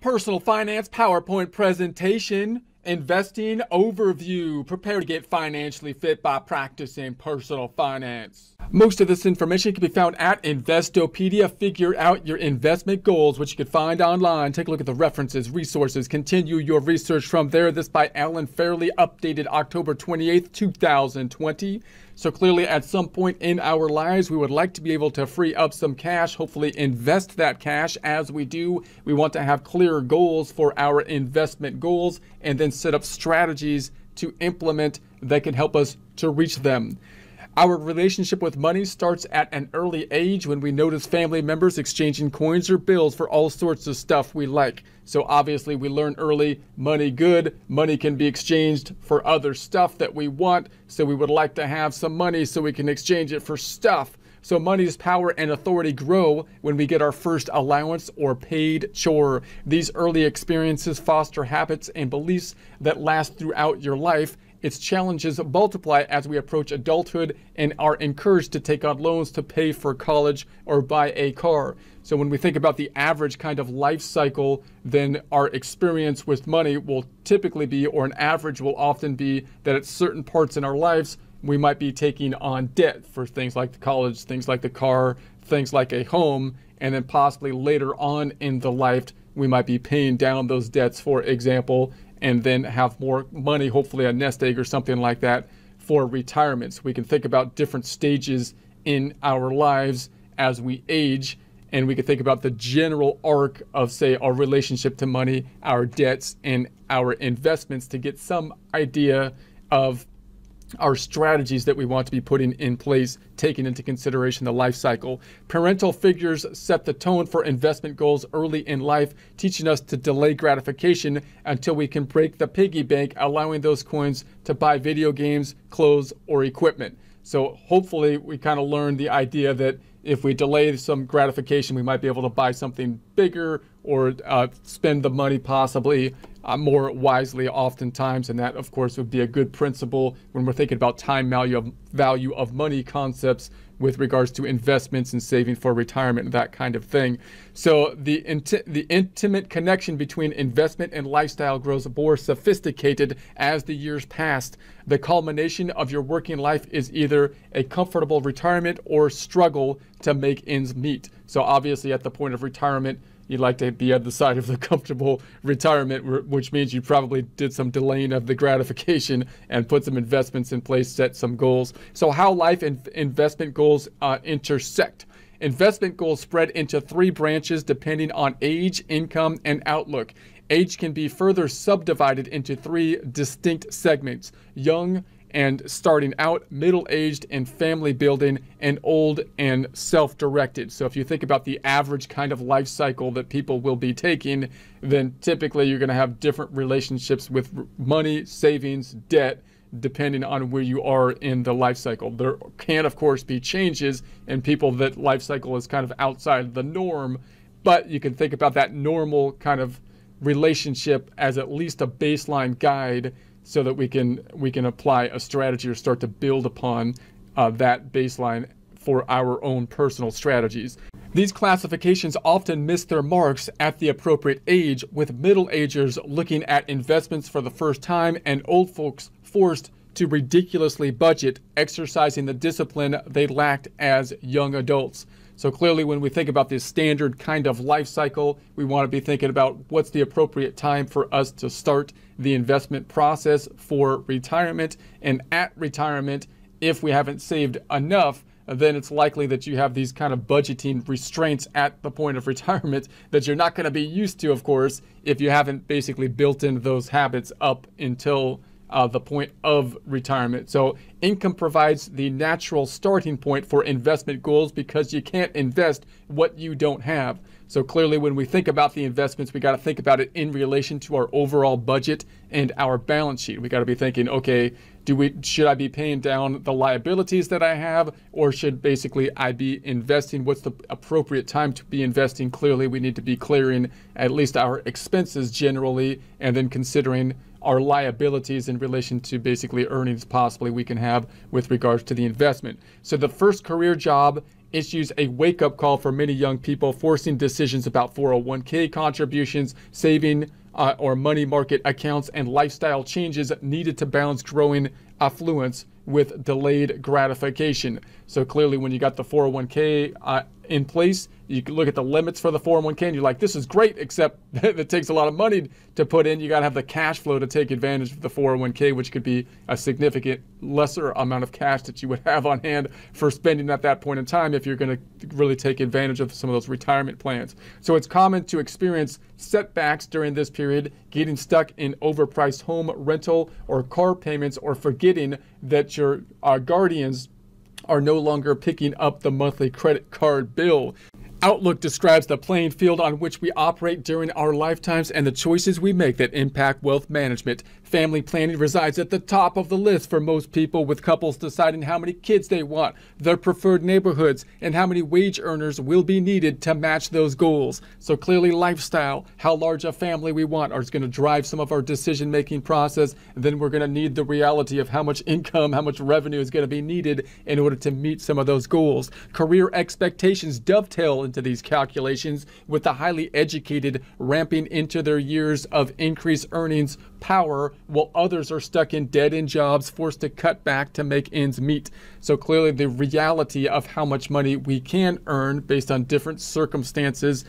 Personal finance PowerPoint presentation, investing overview. Prepare to get financially fit by practicing personal finance. Most of this information can be found at Investopedia. Figure out your investment goals, which you can find online. Take a look at the references, resources. Continue your research from there. This by Alan Fairley, updated October 28th, 2020. So clearly at some point in our lives, we would like to be able to free up some cash, hopefully invest that cash. As we do, we want to have clear goals for our investment goals and then set up strategies to implement that can help us to reach them. Our relationship with money starts at an early age when we notice family members exchanging coins or bills for all sorts of stuff we like. So obviously we learn early, money good, money can be exchanged for other stuff that we want. So we would like to have some money so we can exchange it for stuff. So money's power and authority grow when we get our first allowance or paid chore. These early experiences foster habits and beliefs that last throughout your life. Its challenges multiply as we approach adulthood and are encouraged to take on loans to pay for college or buy a car. So when we think about the average kind of life cycle, then our experience with money will typically be, or an average will often be, that at certain parts in our lives, we might be taking on debt for things like the college, things like the car, things like a home, and then possibly later on in the life, we might be paying down those debts, for example, and then have more money, hopefully a nest egg or something like that, for retirement. So we can think about different stages in our lives as we age, and we can think about the general arc of, say, our relationship to money, our debts, and our investments to get some idea of our strategies that we want to be putting in place, taking into consideration the life cycle. Parental figures set the tone for investment goals early in life, teaching us to delay gratification until we can break the piggy bank, allowing those coins to buy video games, clothes, or equipment. So hopefully we kind of learn the idea that if we delay some gratification, we might be able to buy something bigger or spend the money possibly more wisely oftentimes. And that, of course, would be a good principle when we're thinking about time value of money concepts with regards to investments and saving for retirement and that kind of thing. So the intimate connection between investment and lifestyle grows more sophisticated as the years pass. The culmination of your working life is either a comfortable retirement or struggle to make ends meet. So obviously at the point of retirement, you'd like to be on the side of the comfortable retirement, which means you probably did some delaying of the gratification and put some investments in place, set some goals. So how life and investment goals intersect. Investment goals spread into three branches depending on age, income, and outlook. Age can be further subdivided into three distinct segments: young and starting out, middle-aged and family building, and old and self-directed. So if you think about the average kind of life cycle that people will be taking, then typically you're going to have different relationships with money, savings, debt, depending on where you are in the life cycle. There can, of course, be changes in people that life cycle is kind of outside the norm, but you can think about that normal kind of relationship as at least a baseline guide, so that we can apply a strategy or start to build upon that baseline for our own personal strategies. These classifications often miss their marks at the appropriate age, with middle-agers looking at investments for the first time and old folks forced to ridiculously budget, exercising the discipline they lacked as young adults. So clearly when we think about this standard kind of life cycle, we want to be thinking about what's the appropriate time for us to start the investment process for retirement. And at retirement, if we haven't saved enough, then it's likely that you have these kind of budgeting restraints at the point of retirement that you're not going to be used to, of course, if you haven't basically built in those habits up until the point of retirement. So income provides the natural starting point for investment goals because you can't invest what you don't have. So clearly when we think about the investments, we got to think about it in relation to our overall budget and our balance sheet. We got to be thinking, okay, should I be paying down the liabilities that I have, or should basically I be investing? What's the appropriate time to be investing? Clearly we need to be clearing at least our expenses generally, and then considering our liabilities in relation to basically earnings possibly we can have with regards to the investment. So the first career job issues a wake-up call for many young people, forcing decisions about 401k contributions, saving or money market accounts, and lifestyle changes needed to balance growing affluence with delayed gratification. So clearly when you got the 401k in place, you can look at the limits for the 401k and you're like, this is great, except it takes a lot of money to put in. You got to have the cash flow to take advantage of the 401k, which could be a significant lesser amount of cash that you would have on hand for spending at that point in time if you're going to really take advantage of some of those retirement plans. So it's common to experience setbacks during this period, getting stuck in overpriced home rental or car payments, or forgetting that your guardians are no longer picking up the monthly credit card bill. Outlook describes the playing field on which we operate during our lifetimes and the choices we make that impact wealth management. Family planning resides at the top of the list for most people, with couples deciding how many kids they want, their preferred neighborhoods, and how many wage earners will be needed to match those goals. So clearly lifestyle, how large a family we want, is going to drive some of our decision-making process. And then we're going to need the reality of how much income, how much revenue is going to be needed in order to meet some of those goals. Career expectations dovetail into these calculations, with the highly educated ramping into their years of increased earnings power, while others are stuck in dead-end jobs, forced to cut back to make ends meet. So clearly the reality of how much money we can earn based on different circumstances,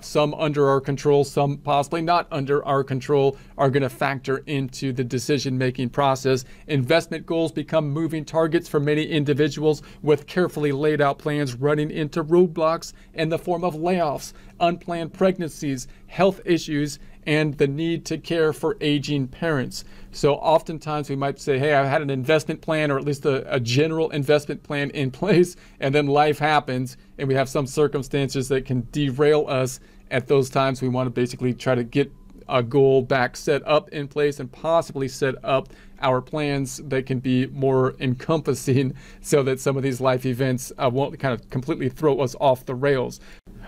some under our control, some possibly not under our control, are going to factor into the decision-making process. Investment goals become moving targets for many individuals, with carefully laid out plans running into roadblocks in the form of layoffs, unplanned pregnancies, health issues, and the need to care for aging parents. So oftentimes we might say, hey, I had an investment plan, or at least a general investment plan in place, and then life happens and we have some circumstances that can derail us. At those times, we want to basically try to get a goal back set up in place and possibly set up our plans that can be more encompassing, so that some of these life events won't kind of completely throw us off the rails.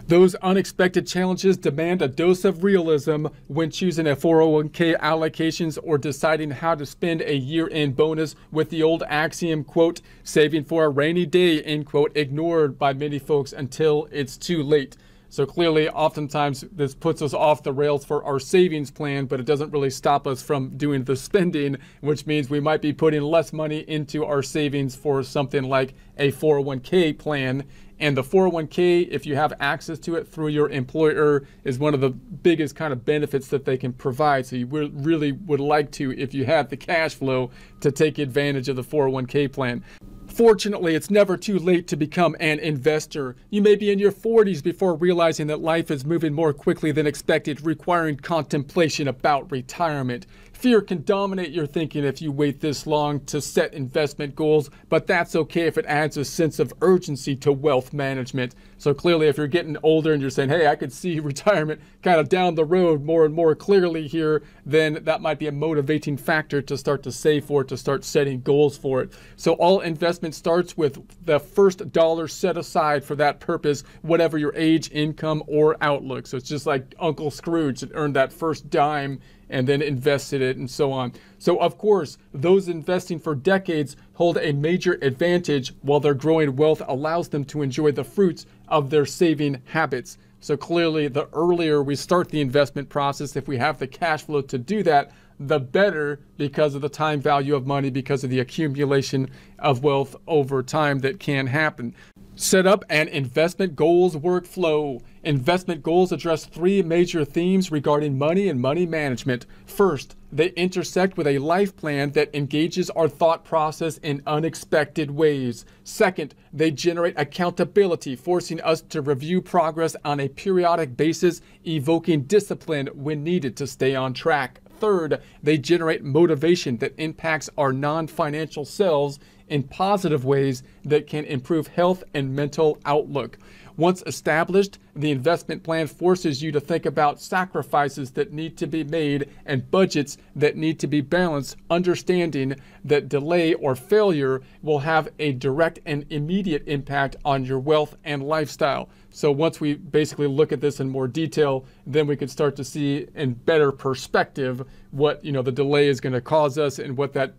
Those unexpected challenges demand a dose of realism when choosing a 401k allocations or deciding how to spend a year-end bonus, with the old axiom, quote, saving for a rainy day, end quote, ignored by many folks until it's too late. So clearly, oftentimes this puts us off the rails for our savings plan, but it doesn't really stop us from doing the spending, which means we might be putting less money into our savings for something like a 401k plan. And the 401k, if you have access to it through your employer, is one of the biggest kind of benefits that they can provide. So you really would like to, if you have the cash flow, to take advantage of the 401k plan. Fortunately, it's never too late to become an investor. You may be in your 40s before realizing that life is moving more quickly than expected, requiring contemplation about retirement. Fear can dominate your thinking if you wait this long to set investment goals, but that's okay if it adds a sense of urgency to wealth management. So clearly, if you're getting older and you're saying, hey, I could see retirement kind of down the road more and more clearly here, then that might be a motivating factor to start to save for it, to start setting goals for it. So all investment starts with the first dollar set aside for that purpose, whatever your age, income, or outlook. So it's just like Uncle Scrooge that earned that first dime and then invested it, and so on. So of course, those investing for decades hold a major advantage, while their growing wealth allows them to enjoy the fruits of their saving habits. So clearly, the earlier we start the investment process, if we have the cash flow to do that, the better, because of the time value of money, because of the accumulation of wealth over time that can happen. Set up an investment goals workflow. Investment goals address three major themes regarding money and money management. First, they intersect with a life plan that engages our thought process in unexpected ways. Second, they generate accountability, forcing us to review progress on a periodic basis, evoking discipline when needed to stay on track. Third, they generate motivation that impacts our non-financial selves in positive ways that can improve health and mental outlook. Once established, the investment plan forces you to think about sacrifices that need to be made and budgets that need to be balanced, understanding that delay or failure will have a direct and immediate impact on your wealth and lifestyle. So once we basically look at this in more detail, then we can start to see in better perspective what the delay is going to cause us, and what that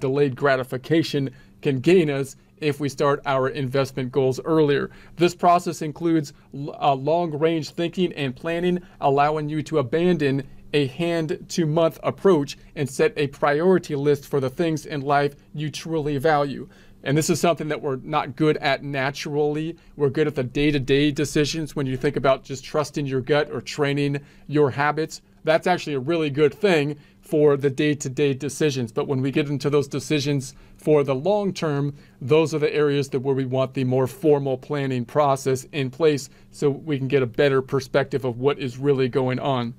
delayed gratification can gain us if we start our investment goals earlier. This process includes long-range thinking and planning, allowing you to abandon a hand-to-month approach and set a priority list for the things in life you truly value. And this is something that we're not good at naturally. We're good at the day-to-day decisions. When you think about just trusting your gut or training your habits, that's actually a really good thing for the day-to-day decisions. But when we get into those decisions for the long term, those are the areas that where we want the more formal planning process in place so we can get a better perspective of what is really going on.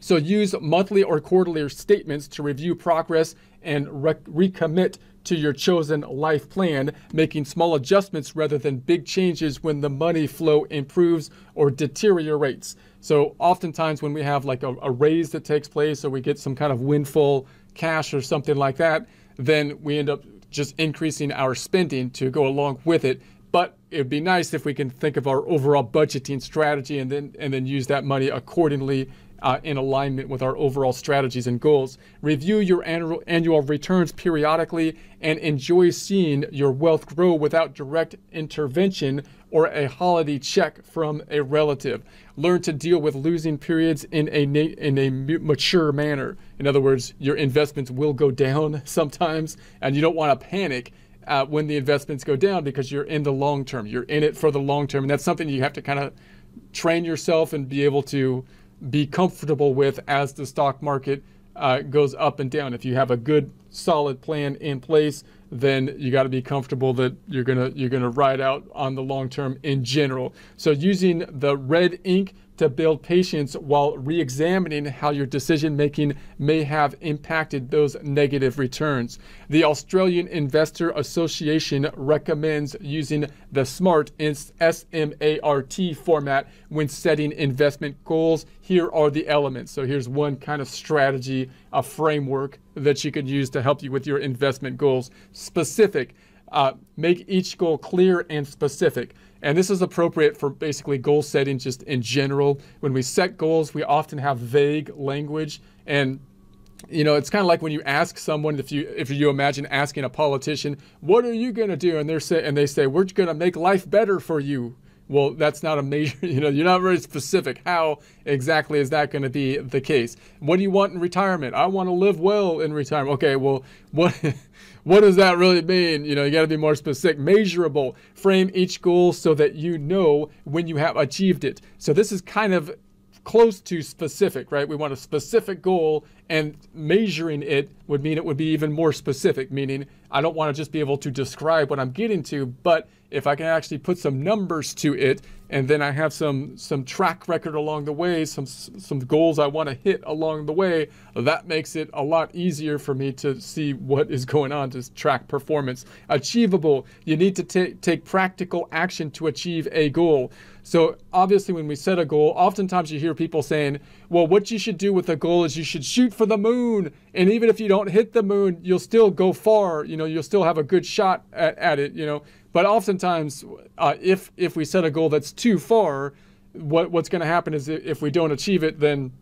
So use monthly or quarterly statements to review progress and recommit to your chosen life plan, making small adjustments rather than big changes when the money flow improves or deteriorates. So oftentimes when we have like a raise that takes place, or we get some kind of windfall cash or something like that, then we end up just increasing our spending to go along with it. But it'd be nice if we can think of our overall budgeting strategy and then use that money accordingly in alignment with our overall strategies and goals. Review your annual returns periodically and enjoy seeing your wealth grow without direct intervention or a holiday check from a relative. Learn to deal with losing periods in a mature manner. In other words, your investments will go down sometimes, and you don't want to panic when the investments go down, because you're in the long term, you're in it for the long term. And that's something you have to kind of train yourself and be able to be comfortable with as the stock market goes up and down. If you have a good solid plan in place, then you got to be comfortable that you're gonna ride out on the long term in general. So using the red ink to build patience while re-examining how your decision-making may have impacted those negative returns. The Australian Investor Association recommends using the SMART S-M-A-R-T format when setting investment goals. Here are the elements. So here's one kind of strategy, a framework that you could use to help you with your investment goals. Specific. Make each goal clear and specific. And this is appropriate for basically goal setting just in general. When we set goals, we often have vague language. And, you know, it's kind of like when you ask someone, if you imagine asking a politician, what are you going to do? And they say, we're going to make life better for you. Well, that's not a major, you know, you're not very specific. How exactly is that going to be the case? What do you want in retirement? I want to live well in retirement. Okay, well, what does that really mean? You know, you got to be more specific. Measurable. Frame each goal so that you know when you have achieved it. So this is kind of close to specific, right? We want a specific goal, and measuring it would mean it would be even more specific, meaning I don't want to just be able to describe what I'm getting to, but if I can actually put some numbers to it, and then I have some track record along the way, some goals I want to hit along the way, that makes it a lot easier for me to see what is going on, to track performance. Achievable. You need to take practical action to achieve a goal. So obviously when we set a goal, oftentimes you hear people saying, well, what you should do with a goal is you should shoot for the moon. And even if you don't hit the moon, you'll still go far, you know, you'll still have a good shot at it, you know. But oftentimes, if we set a goal that's too far, what's going to happen is if we don't achieve it, then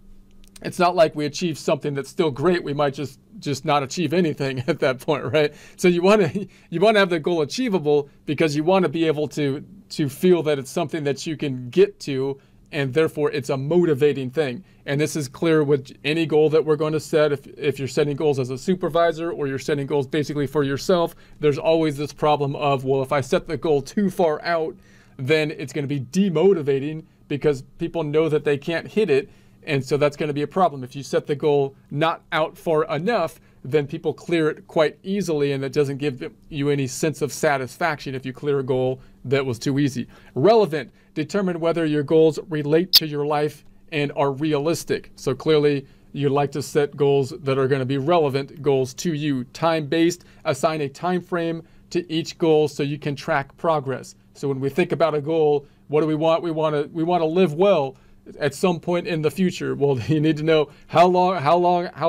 it's not like we achieve something that's still great. We might just not achieve anything at that point, right? So you want to have the goal achievable, because you want to be able to feel that it's something that you can get to, and therefore it's a motivating thing. And this is clear with any goal that we're going to set. If you're setting goals as a supervisor, or you're setting goals basically for yourself, there's always this problem of, well, if I set the goal too far out, then it's going to be demotivating because people know that they can't hit it. And so that's going to be a problem. If you set the goal not out far enough, then people clear it quite easily, and that doesn't give you any sense of satisfaction if you clear a goal that was too easy. Relevant. Determine whether your goals relate to your life and are realistic. So clearly, you like to set goals that are going to be relevant goals to you. Time-based. Assign a time frame to each goal so you can track progress. So when we think about a goal, what do we want? We want to live well at some point in the future. Well, you need to know how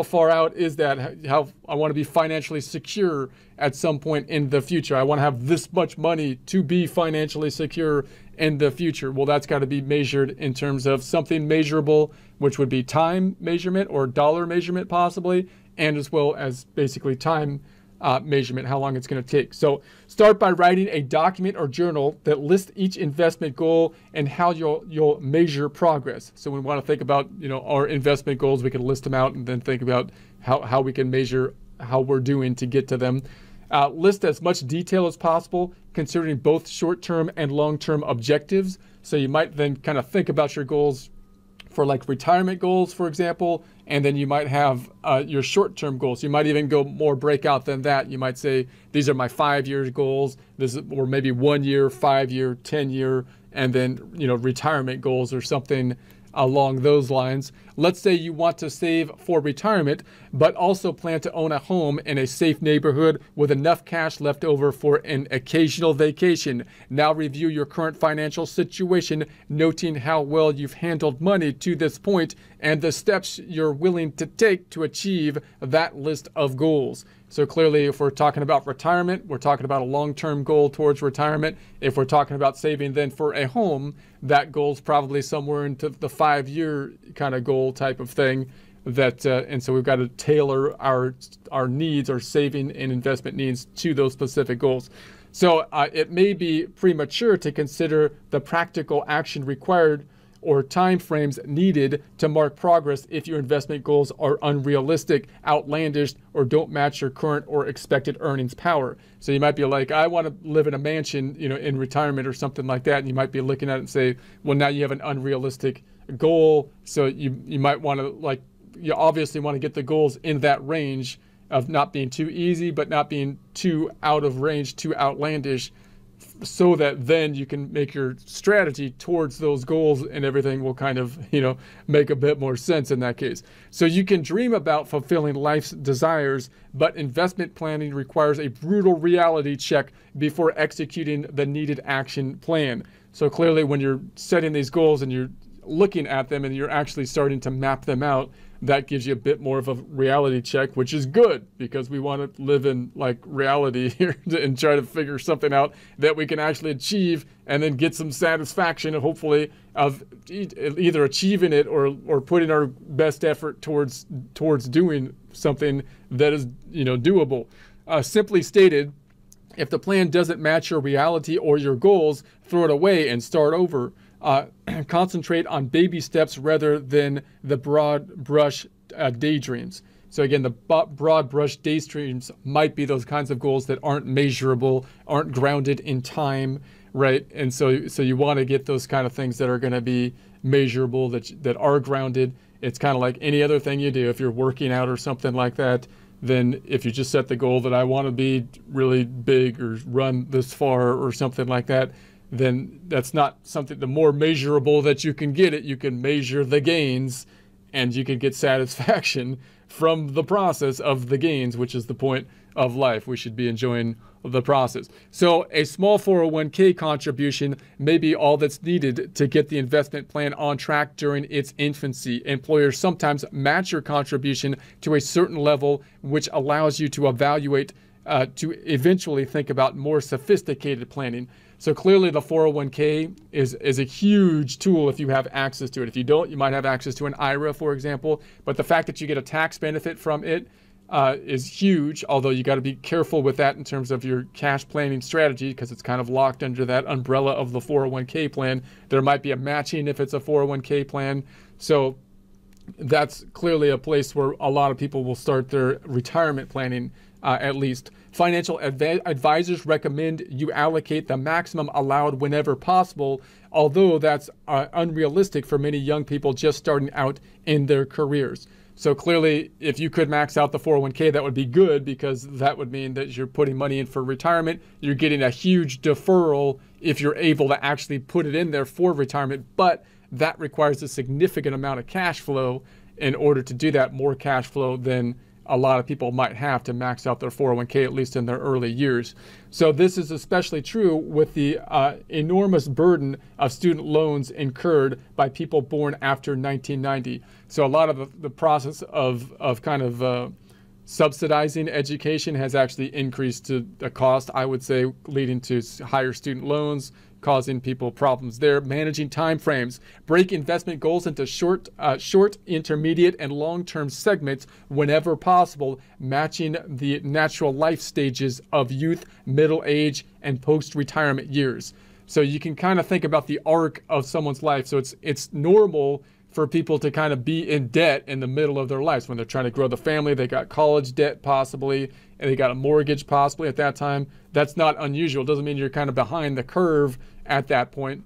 far out is that? How I want to be financially secure at some point in the future. I want to have this much money to be financially secure in the future. Well, that's got to be measured in terms of something measurable, which would be time measurement or dollar measurement possibly, and as well as basically time measurement, how long it's going to take. So start by writing a document or journal that lists each investment goal and how you'll measure progress. So we want to think about, you know, our investment goals. We can list them out and then think about how we can measure how we're doing to get to them. List as much detail as possible, considering both short-term and long-term objectives. So you might then kind of think about your goals for like retirement goals, for example, and then you might have your short-term goals. You might even go more breakout than that. You might say, these are my 5-year goals, or maybe 1 year, 5-year, 10-year, and then, you know, retirement goals or something along those lines. Let's say you want to save for retirement, but also plan to own a home in a safe neighborhood with enough cash left over for an occasional vacation. Now review your current financial situation, noting how well you've handled money to this point and the steps you're willing to take to achieve that list of goals. So clearly, if we're talking about retirement, we're talking about a long-term goal towards retirement. If we're talking about saving then for a home, that goal's probably somewhere into the 5-year kind of goal type of thing. That and so we've got to tailor our needs, our saving and investment needs, to those specific goals. So it may be premature to consider the practical action required or timeframes needed to mark progress if your investment goals are unrealistic, outlandish, or don't match your current or expected earnings power. So you might be like, I want to live in a mansion, you know, in retirement or something like that. And you might be looking at it and say, well, now you have an unrealistic goal. So you might want to, like, you obviously want to get the goals in that range of not being too easy, but not being too out of range, too outlandish, so that then you can make your strategy towards those goals and everything will kind of, you know, make a bit more sense in that case. So you can dream about fulfilling life's desires, but investment planning requires a brutal reality check before executing the needed action plan. So clearly when you're setting these goals and you're looking at them and you're actually starting to map them out, that gives you a bit more of a reality check, which is good because we want to live in like reality here and try to figure something out that we can actually achieve and then get some satisfaction, hopefully, of either achieving it or putting our best effort towards doing something that is, you know, doable. Simply stated, if the plan doesn't match your reality or your goals, throw it away and start over. Concentrate on baby steps rather than the broad brush daydreams. So again, the broad brush daydreams might be those kinds of goals that aren't measurable, aren't grounded in time, right? And so you want to get those kind of things that are going to be measurable, that are grounded. It's kind of like any other thing you do. If you're working out or something like that, then if you just set the goal that I want to be really big or run this far or something like that, then that's not something. The more measurable that you can get it, you can measure the gains and you can get satisfaction from the process of the gains, which is the point of life. We should be enjoying the process. So a small 401k contribution may be all that's needed to get the investment plan on track during its infancy. Employers sometimes match your contribution to a certain level, which allows you to evaluate to eventually think about more sophisticated planning. So clearly the 401k is a huge tool if you have access to it. If you don't, you might have access to an IRA, for example, but the fact that you get a tax benefit from it is huge, although you got to be careful with that in terms of your cash planning strategy because it's kind of locked under that umbrella of the 401k plan. There might be a matching if it's a 401k plan. So that's clearly a place where a lot of people will start their retirement planning, at least. Financial advisors recommend you allocate the maximum allowed whenever possible, although that's unrealistic for many young people just starting out in their careers. So clearly, if you could max out the 401k, that would be good because that would mean that you're putting money in for retirement. You're getting a huge deferral if you're able to actually put it in there for retirement, but that requires a significant amount of cash flow in order to do that, more cash flow than a lot of people might have to max out their 401k, at least in their early years. So this is especially true with the enormous burden of student loans incurred by people born after 1990. So a lot of the process of kind of subsidizing education has actually increased the cost, I would say, leading to higher student loans, causing people problems. They're managing time frames. Break investment goals into short, intermediate, and long-term segments whenever possible, matching the natural life stages of youth, middle age, and post-retirement years. So you can kind of think about the arc of someone's life. So it's normal for people to kind of be in debt in the middle of their lives when they're trying to grow the family. They got college debt possibly, and they got a mortgage possibly at that time. That's not unusual. It doesn't mean you're kind of behind the curve at that point,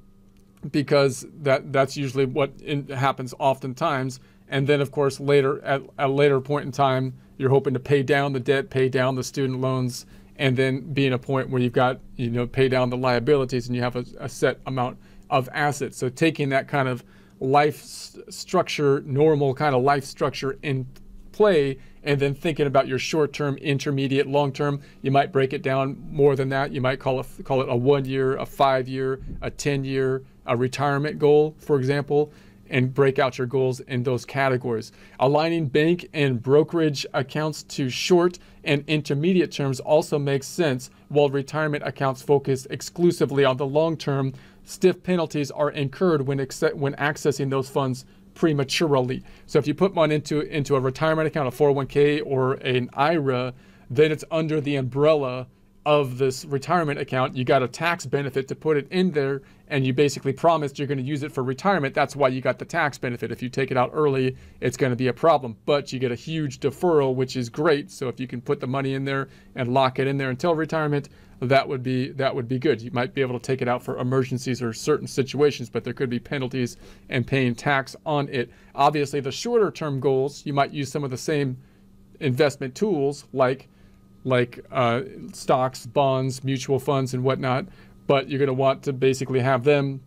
because that's usually what happens oftentimes. And then of course later, at a later point in time, you're hoping to pay down the debt, pay down the student loans, and then be in a point where you've got, you know, pay down the liabilities and you have a set amount of assets. So taking that kind of life structure, normal kind of life structure in play, and then thinking about your short-term, intermediate, long-term. You might break it down more than that. You might call it a 1 year, a 5 year, a 10 year, a retirement goal, for example, and break out your goals in those categories. Aligning bank and brokerage accounts to short and intermediate terms also makes sense, while retirement accounts focus exclusively on the long term. Stiff penalties are incurred when accessing those funds prematurely. So if you put money into a retirement account, a 401k or an IRA, then it's under the umbrella of this retirement account. You got a tax benefit to put it in there, and you basically promised you're going to use it for retirement. That's why you got the tax benefit. If you take it out early, it's going to be a problem, but you get a huge deferral, which is great. So if you can put the money in there and lock it in there until retirement, that would be good. You might be able to take it out for emergencies or certain situations, but there could be penalties and paying tax on it. Obviously, the shorter term goals, you might use some of the same investment tools like stocks, bonds, mutual funds, and whatnot, but you're going to want to basically have them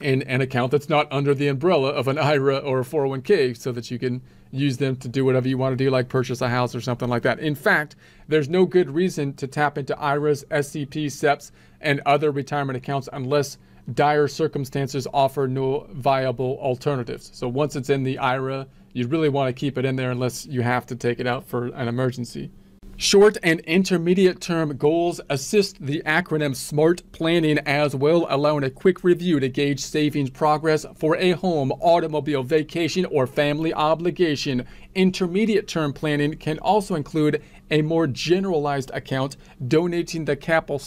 in an account that's not under the umbrella of an IRA or a 401k, so that you can use them to do whatever you want to do, like purchase a house or something like that. In fact, there's no good reason to tap into IRAs, SCPs, SEPs, and other retirement accounts unless dire circumstances offer no viable alternatives. So once it's in the IRA, you really want to keep it in there unless you have to take it out for an emergency. Short and intermediate term goals assist the acronym SMART planning as well, allowing a quick review to gauge savings progress for a home, automobile, vacation, or family obligation. Intermediate term planning can also include a more generalized account, donating the capital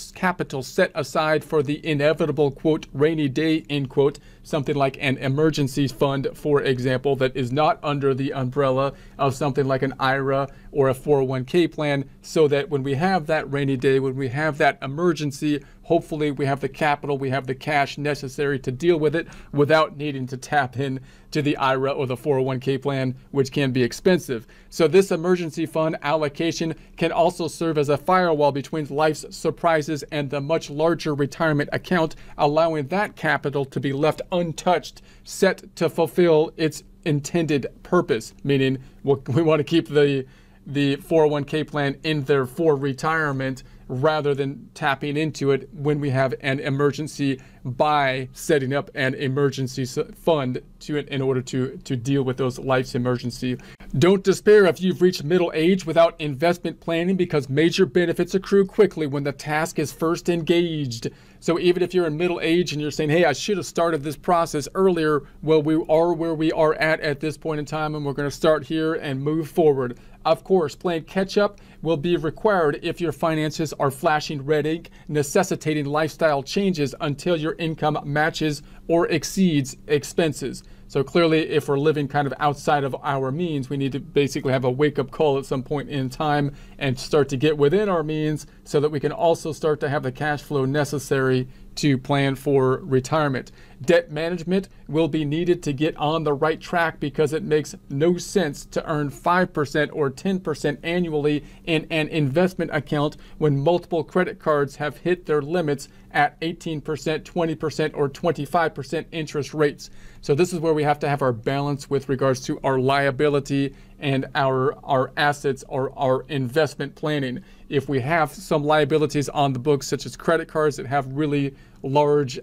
set aside for the inevitable, quote, rainy day, end quote, something like an emergency fund, for example, that is not under the umbrella of something like an IRA or a 401k plan, so that when we have that rainy day, when we have that emergency, hopefully we have the capital, we have the cash necessary to deal with it without needing to tap in to the IRA or the 401k plan, which can be expensive. So this emergency fund allocation can also serve as a firewall between life's surprises and the much larger retirement account, allowing that capital to be left untouched, set to fulfill its intended purpose, meaning we want to keep the 401k plan in there for retirement, rather than tapping into it when we have an emergency by setting up an emergency fund in order to deal with those life's emergency. Don't despair if you've reached middle age without investment planning, because major benefits accrue quickly when the task is first engaged. So even if you're in middle age and you're saying, hey, I should have started this process earlier, well, we are where we are at this point in time, and we're going to start here and move forward. Of course, playing catch-up will be required if your finances are flashing red ink, necessitating lifestyle changes until your income matches or exceeds expenses. So clearly, if we're living kind of outside of our means, we need to basically have a wake-up call at some point in time and start to get within our means, so that we can also start to have the cash flow necessary to plan for retirement. Debt management will be needed to get on the right track, because it makes no sense to earn 5% or 10% annually in an investment account when multiple credit cards have hit their limits at 18%, 20%, or 25% interest rates. So this is where we have to have our balance with regards to our liability and our assets or our investment planning. If we have some liabilities on the books, such as credit cards that have really large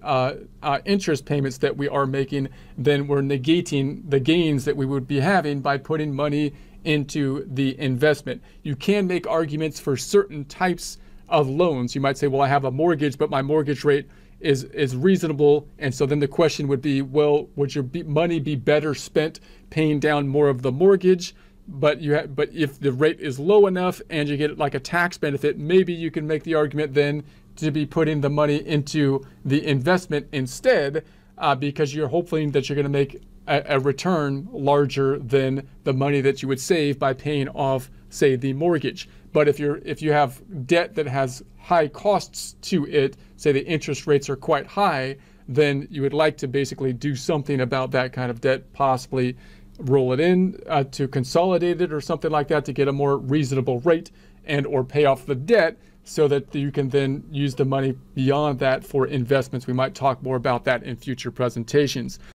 interest payments that we are making, then we're negating the gains that we would be having by putting money into the investment. You can make arguments for certain types of loans. You might say, well, I have a mortgage, but my mortgage rate is reasonable. And so then the question would be, well, would your money be better spent paying down more of the mortgage? But but if the rate is low enough and you get like a tax benefit, maybe you can make the argument then to be putting the money into the investment instead, because you're hoping that you're going to make a return larger than the money that you would save by paying off, say, the mortgage. But if you have debt that has high costs to it, say the interest rates are quite high, then you would like to basically do something about that kind of debt, possibly roll it in to consolidate it or something like that to get a more reasonable rate, and or pay off the debt so that you can then use the money beyond that for investments. We might talk more about that in future presentations.